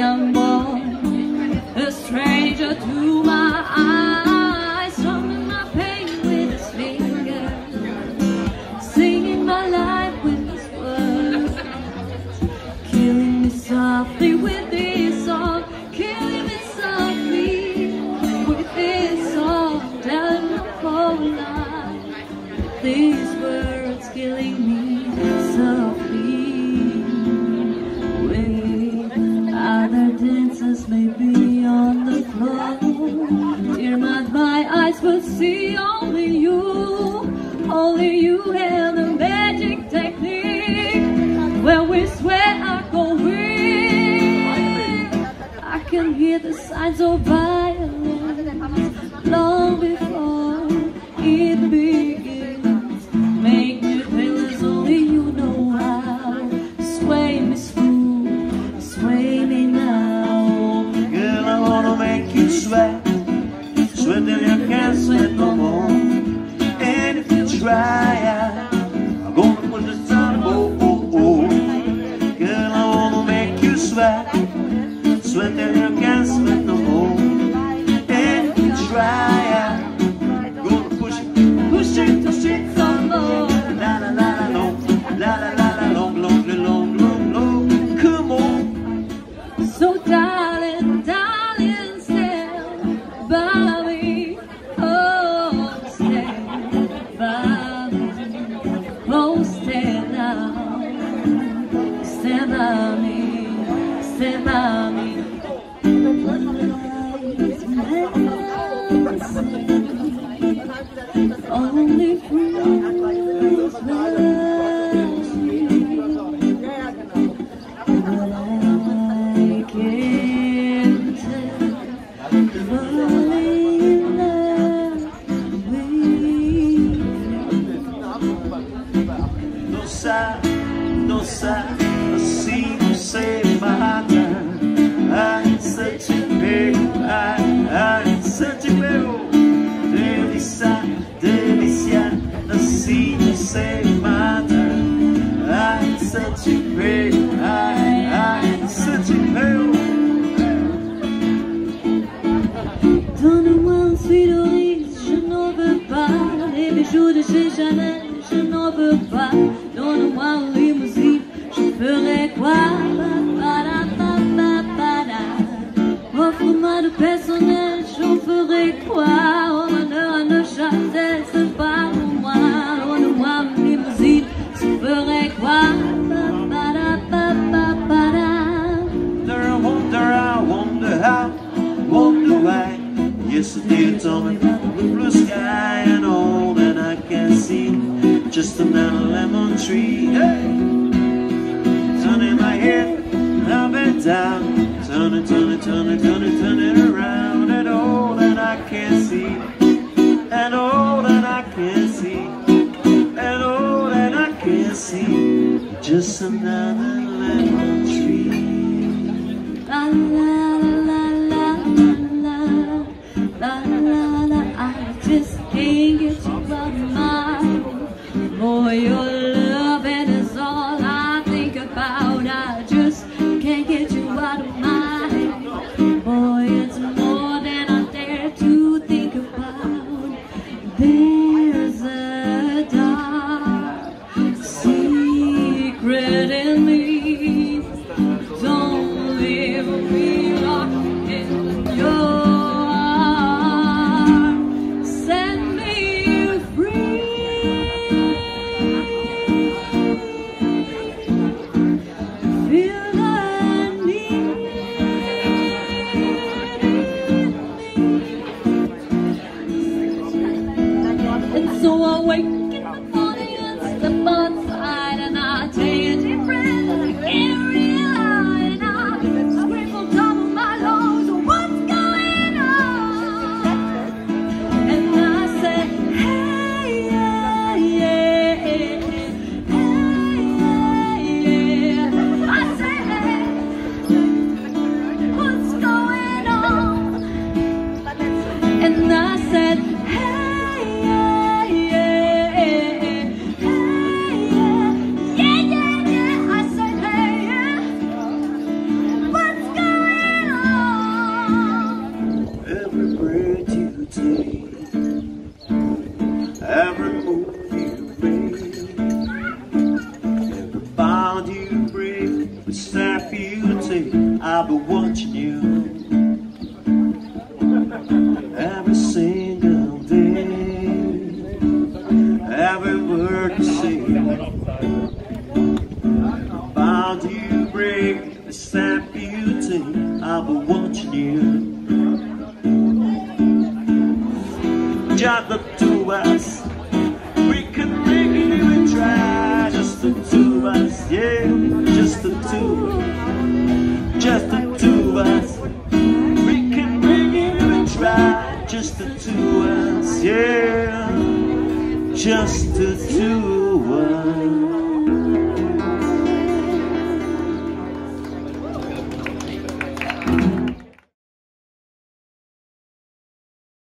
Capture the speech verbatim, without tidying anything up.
young boy, a stranger to my eyes, strumming my pain with his fingers, singing my life with his words, killing me softly with his song, killing me softly with his song, telling my whole life these words, killing me softly. Maybe on the floor, dear, not my eyes will see only you, only you and the magic technique where we swear I go weak. I can hear the signs of violence long before it begins. Make me feel as only you know how. Sway me smooth, sway me now. Sweat, sweat till you can't sweat no more. And if you try, I'm gonna push the sun. Oh, oh, oh. Girl, I wanna make you sweat, sweat till you can't sweat no more. And if you try, I'm gonna push it, push it, push it some more. La la la la long, la la la la long, long, long, long, long. Come on. So darling, darling. Bobby, oh, stay, Bobby, oh, stand up, stand by me, stand by me. Only fools rush me, but I can't tell. No sign, I see you save my time. I'm in such a peril, I'm in such a peril. Delícia, delícia, I see you save my time. I'm in such a peril, I'm in such a peril. Donne-moi un sourire, je n'en veux pas. Les bijoux de chez Chanel, je n'en veux pas. Donne-moi un limousine, je ferai quoi? Offre-moi de personnel, j'en ferai quoi? Au bonheur à Neuchâtel, c'est pas pour moi. Donne-moi un limousine, je ferai quoi? Wonder, wonder, I wonder how, wonder why. Yesterday you told me about the blue sky and all that I can see. Just another lemon tree, hey. Turning my head up and down, turn it, turn it, turn it, turn it, turn it around. And all that I can see, and all that I can see, and all that I can see, just another lemon tree. La la la la la la la la. I just can't get you out of my. Oh, your love is all I think about. I just can't get you out of my head. Boy, it's more than I dare to think about. There's a dark secret in me. I've been watching you every single day, every word you say about you break the sad beauty. I've been watching you, just the two of us. We could make it if we try, just the two of us, yeah, just the two of us. Just the two of us, we can bring it and try. Just the two of us, yeah. Just the two of us.